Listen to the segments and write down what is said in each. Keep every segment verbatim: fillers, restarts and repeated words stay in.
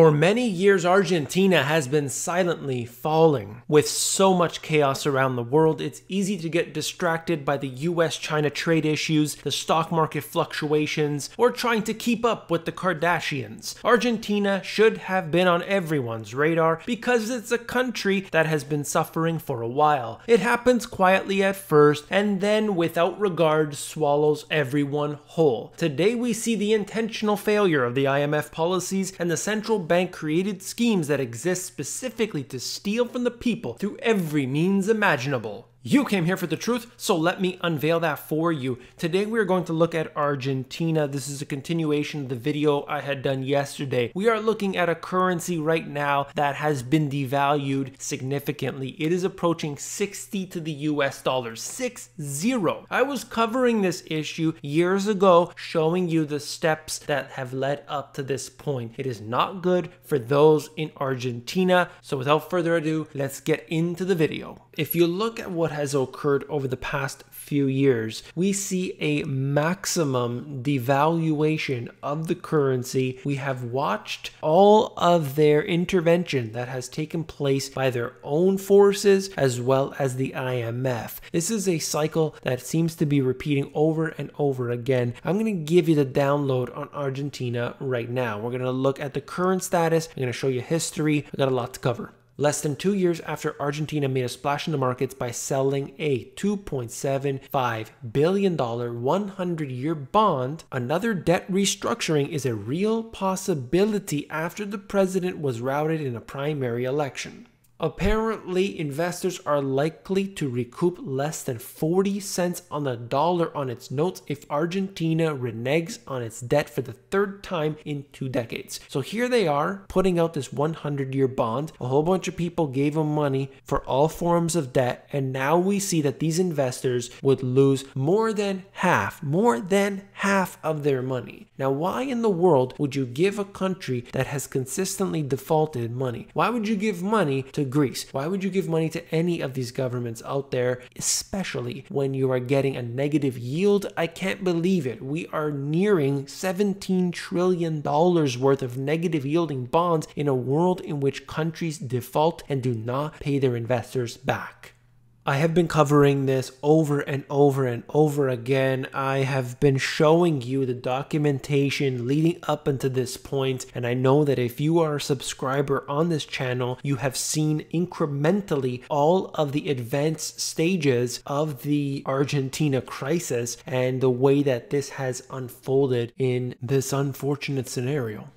For many years, Argentina has been silently falling. With so much chaos around the world, it's easy to get distracted by the U S China trade issues, the stock market fluctuations, or trying to keep up with the Kardashians. Argentina should have been on everyone's radar because it's a country that has been suffering for a while. It happens quietly at first, and then without regard swallows everyone whole. Today we see the intentional failure of the I M F policies and the central bank created schemes that exist specifically to steal from the people through every means imaginable. You came here for the truth, so let me unveil that for you. Today we are going to look at Argentina. This is a continuation of the video I had done yesterday. We are looking at a currency right now that has been devalued significantly. It is approaching sixty to the U S dollar, six zero. I was covering this issue years ago, showing you the steps that have led up to this point. It is not good for those in Argentina. So without further ado, let's get into the video. If you look at what has occurred over the past few years, we see a maximum devaluation of the currency. We have watched all of their intervention that has taken place by their own forces as well as the I M F. This is a cycle that seems to be repeating over and over again. I'm going to give you the download on Argentina right now. We're going to look at the current status. I'm going to show you history. I've got a lot to cover. Less than two years after Argentina made a splash in the markets by selling a two point seven five billion dollar one hundred year bond, another debt restructuring is a real possibility after the president was routed in a primary election. Apparently, investors are likely to recoup less than forty cents on the dollar on its notes if Argentina reneges on its debt for the third time in two decades. So here they are putting out this one hundred year bond. A whole bunch of people gave them money for all forms of debt. And now we see that these investors would lose more than half, more than half of their money. Now, why in the world would you give a country that has consistently defaulted money? Why would you give money to Greece? Why would you give money to any of these governments out there, especially when you are getting a negative yield? I can't believe it. We are nearing seventeen trillion dollars worth of negative yielding bonds in a world in which countries default and do not pay their investors back. I have been covering this over and over and over again. I have been showing you the documentation leading up until this point, and I know that if you are a subscriber on this channel, you have seen incrementally all of the advanced stages of the Argentina crisis and the way that this has unfolded in this unfortunate scenario.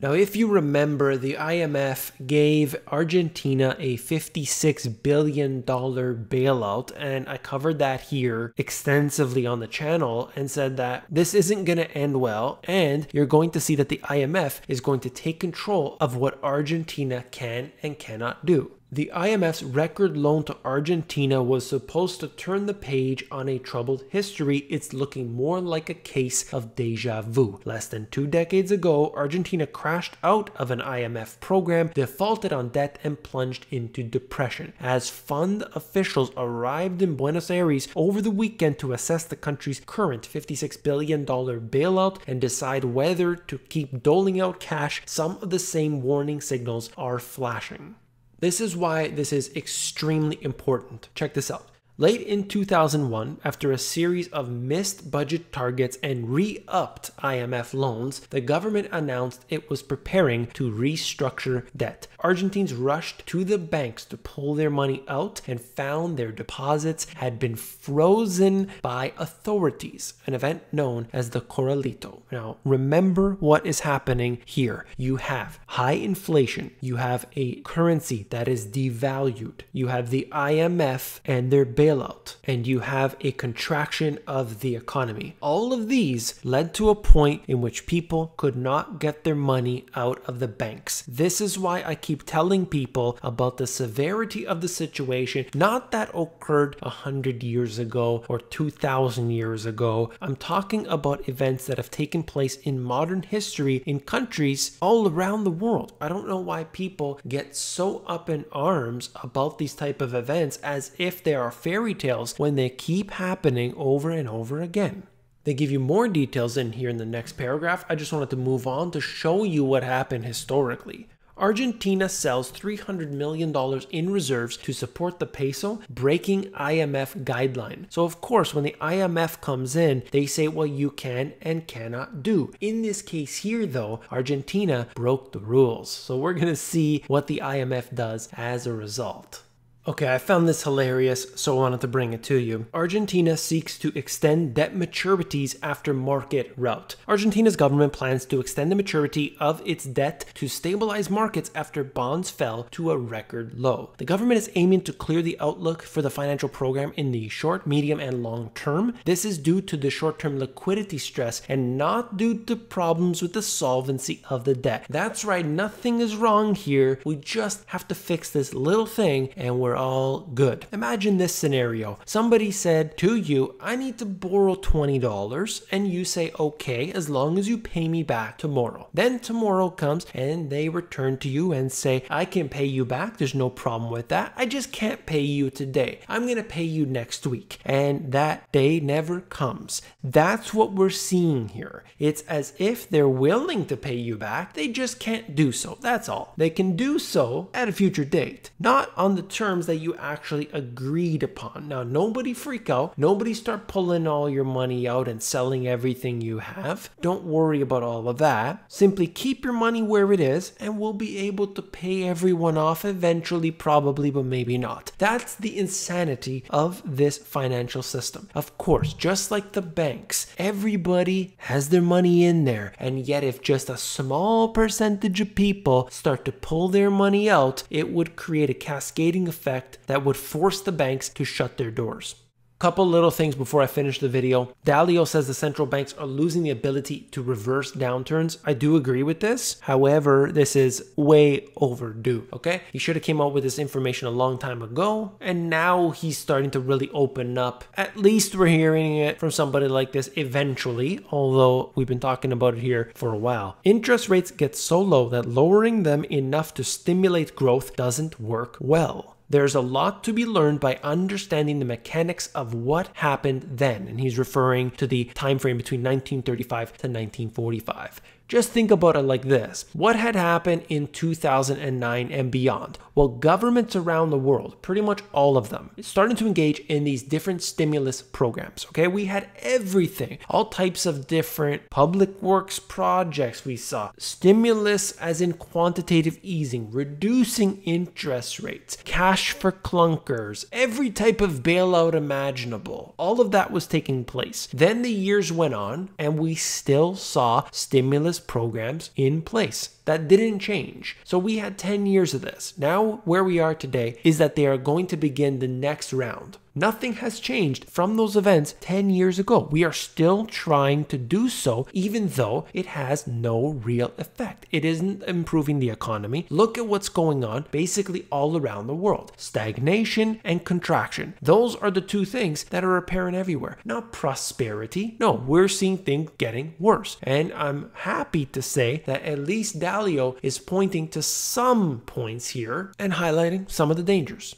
Now, if you remember, the I M F gave Argentina a fifty-six billion dollar bailout, and I covered that here extensively on the channel and said that this isn't going to end well, and you're going to see that the I M F is going to take control of what Argentina can and cannot do. The I M F's record loan to Argentina was supposed to turn the page on a troubled history. It's looking more like a case of deja vu. Less than two decades ago, Argentina crashed out of an I M F program, defaulted on debt, and plunged into depression. As fund officials arrived in Buenos Aires over the weekend to assess the country's current fifty-six billion dollar bailout and decide whether to keep doling out cash, some of the same warning signals are flashing. This is why this is extremely important. Check this out. Late in two thousand one, after a series of missed budget targets and re-upped I M F loans, the government announced it was preparing to restructure debt. Argentines rushed to the banks to pull their money out and found their deposits had been frozen by authorities, an event known as the Corralito. Now, remember what is happening here. You have high inflation. You have a currency that is devalued. You have the I M F and their bailout. Bailout, and you have a contraction of the economy. All of these led to a point in which people could not get their money out of the banks. This is why I keep telling people about the severity of the situation, not that occurred one hundred years ago or two thousand years ago. I'm talking about events that have taken place in modern history in countries all around the world. I don't know why people get so up in arms about these type of events as if they are fairy tales when they keep happening over and over again. They give you more details in here in the next paragraph. I just wanted to move on to show you what happened historically. Argentina sells three hundred million dollars in reserves to support the peso, breaking I M F guideline. So of course, when the I M F comes in, they say what you can and cannot do. In this case here though, Argentina broke the rules. So we're gonna see what the I M F does as a result. Okay, I found this hilarious, so I wanted to bring it to you. Argentina seeks to extend debt maturities after market rout. Argentina's government plans to extend the maturity of its debt to stabilize markets after bonds fell to a record low. The government is aiming to clear the outlook for the financial program in the short, medium, and long term. This is due to the short-term liquidity stress and not due to problems with the solvency of the debt. That's right, nothing is wrong here. We just have to fix this little thing and we're all good. Imagine this scenario. Somebody said to you, I need to borrow twenty dollars, and you say, okay, as long as you pay me back tomorrow. Then tomorrow comes and they return to you and say, I can pay you back. There's no problem with that. I just can't pay you today. I'm going to pay you next week. And that day never comes. That's what we're seeing here. It's as if they're willing to pay you back. They just can't do so. That's all. They can do so at a future date, not on the terms that you actually agreed upon. Now, nobody freak out. Nobody start pulling all your money out and selling everything you have. Don't worry about all of that. Simply keep your money where it is and we'll be able to pay everyone off eventually, probably, but maybe not. That's the insanity of this financial system. Of course, just like the banks, everybody has their money in there. And yet if just a small percentage of people start to pull their money out, it would create a cascading effect that would force the banks to shut their doors. Couple little things before I finish the video. Dalio says the central banks are losing the ability to reverse downturns. I do agree with this. However, this is way overdue, okay? He should have came out with this information a long time ago, and now he's starting to really open up. At least we're hearing it from somebody like this eventually, although we've been talking about it here for a while. Interest rates get so low that lowering them enough to stimulate growth doesn't work well. There's a lot to be learned by understanding the mechanics of what happened then. And he's referring to the time frame between nineteen thirty-five to nineteen forty-five. Just think about it like this. What had happened in two thousand nine and beyond? Well, governments around the world, pretty much all of them, started to engage in these different stimulus programs, okay? We had everything, all types of different public works projects we saw. Stimulus as in quantitative easing, reducing interest rates, cash for clunkers, every type of bailout imaginable. All of that was taking place. Then the years went on and we still saw stimulus programs in place. That didn't change. So we had ten years of this. Now where we are today is that they are going to begin the next round. Nothing has changed from those events ten years ago. We are still trying to do so, even though it has no real effect. It isn't improving the economy. Look at what's going on basically all around the world. Stagnation and contraction. Those are the two things that are apparent everywhere. Not prosperity. No, we're seeing things getting worse. And I'm happy to say that at least down Dalio is pointing to some points here and highlighting some of the dangers.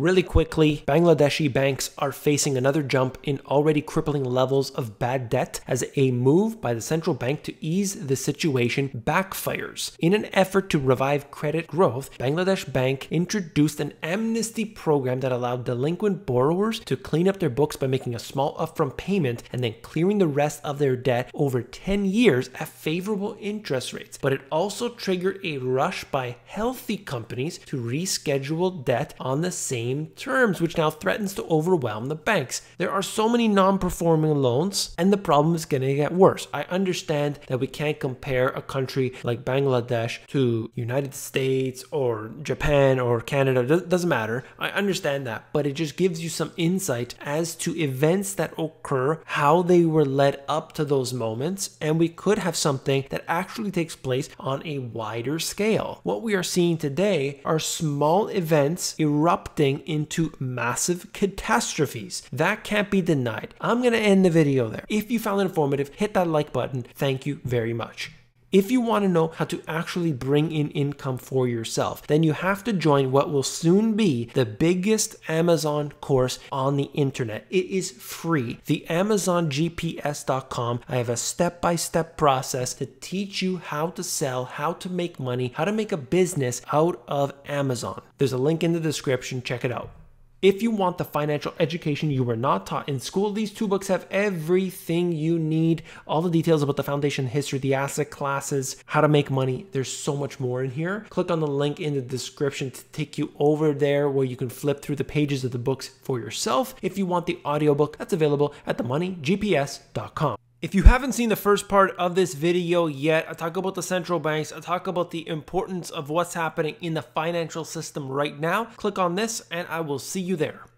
Really quickly, Bangladeshi banks are facing another jump in already crippling levels of bad debt as a move by the central bank to ease the situation backfires. In an effort to revive credit growth, Bangladesh Bank introduced an amnesty program that allowed delinquent borrowers to clean up their books by making a small upfront payment and then clearing the rest of their debt over ten years at favorable interest rates. But it also triggered a rush by healthy companies to reschedule debt on the same terms, which now threatens to overwhelm the banks. There are so many non-performing loans and the problem is going to get worse. I understand that we can't compare a country like Bangladesh to United States or Japan or Canada. It doesn't matter. I understand that, but it just gives you some insight as to events that occur, how they were led up to those moments, and we could have something that actually takes place on a wider scale. What we are seeing today are small events erupting into massive catastrophes. That can't be denied. I'm going to end the video there. If you found it informative, hit that like button. Thank you very much. If you want to know how to actually bring in income for yourself, then you have to join what will soon be the biggest Amazon course on the internet. It is free. The Amazon G P S dot com. I have a step-by-step process to teach you how to sell, how to make money, how to make a business out of Amazon. There's a link in the description. Check it out. If you want the financial education you were not taught in school, these two books have everything you need. All the details about the foundation, history, the asset classes, how to make money. There's so much more in here. Click on the link in the description to take you over there where you can flip through the pages of the books for yourself. If you want the audiobook, that's available at the money G P S dot com. If you haven't seen the first part of this video yet, I talk about the central banks, I talk about the importance of what's happening in the financial system right now. Click on this and I will see you there.